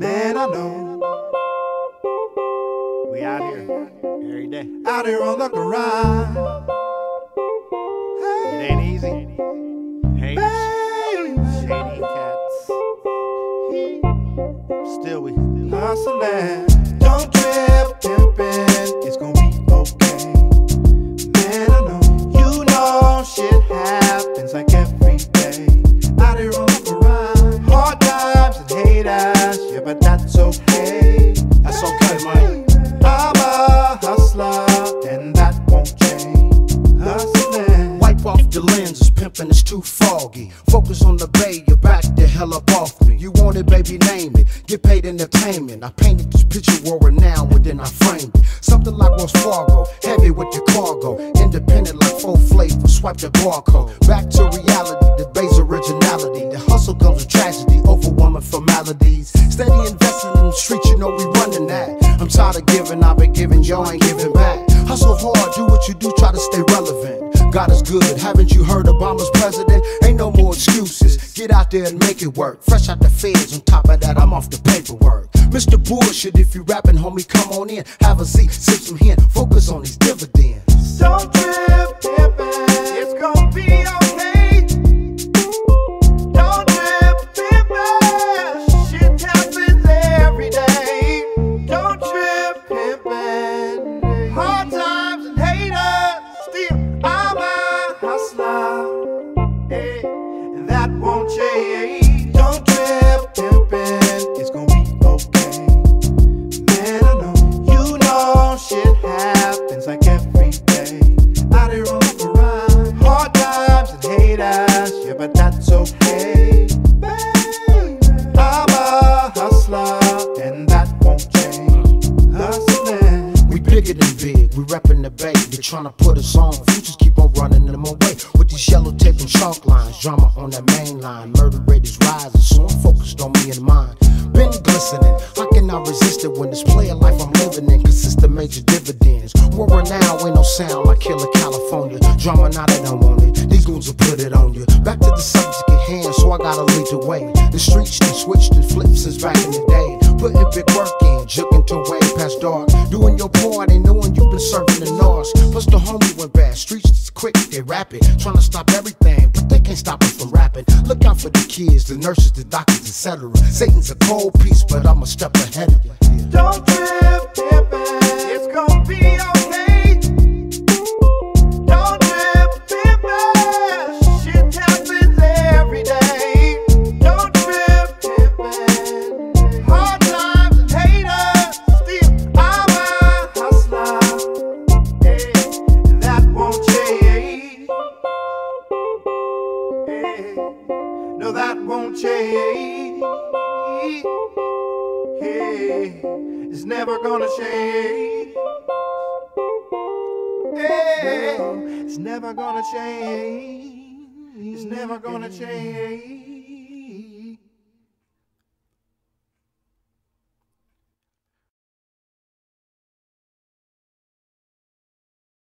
man I know. We out here every day, out here on the grind. Hey, it ain't easy. Haters, shady cats. Still we hustling. Don't trip, pimpin'. It's gonna be okay, man I know. You know shit happens like every day. Out here on the grind, hard times and haters. Yeah, but that's okay. That's okay, man. I'm a hustler, and that won't change. Hustling. Wipe off the lenses, pimpin' is too foggy. Focus on the bay, you're back the hell up off me. You want it, baby, name it. Get paid entertainment. I painted this picture world renowned, and then I framed it. Something like Wells Fargo, heavy with your cargo. Independent like full flavor, swipe the barcode. Back to reality, the base originality. The hustle comes with tragedy, overwhelming formalities. Steady investing in the street, you know we running that. I'm tired of giving, I've been giving, y'all ain't giving back. Hustle hard, do what you do, try to stay relevant. God is good, haven't you heard Obama's president? Ain't no more excuses, get out there and make it work. Fresh out the feds, on top of that, I'm off the paperwork. Mr. Bullshit, if you rapping, homie, come on in. Have a seat, sip some hint, focus on these dividends. Don't trip, pimpin', it's gonna be okay. Don't trip, pimpin', it's gonna be okay, man I know. You know shit happens like every day. Out here on the grind, hard times and haters. Yeah, but that's okay, baby. I'm a hustler, and that won't change. Hustling. We bigger than big, we reppin' the bay. They're tryna put us on, futures keep on running them away. With these yellow tape and chalk lines, drama on that main line. Murder rate is rising, so I'm focused on me and mine. Been glistening, I cannot resist it when this player life I'm living in consists of major dividends. World now ain't no sound like Killer California. Drama now they don't want it, these goons will put it on you. Back to the subject at hand, so I gotta lead the way. The streets done switched and flipped since back in the day. Putting big work in, juking to way past dark. Doing your part and knowing you've been serving the NARS. Plus the homie went bad, streets is quick, they rap it. Trying to stop everything, but they can't stop us from rapping. Look out for the kids, the nurses, the doctors, etc. Satan's a cold piece, but I'm a step ahead of you. Don't trip, pimpin', it's gonna be okay. Don't trip, pimpin', shit happens every day. Don't trip, pimpin', hard times and haters. Still, I'm a hustler, hey, and that won't change. Hey, no, that won't change. Hey, it's never gonna change. Hey, it's never gonna change. It's never gonna change.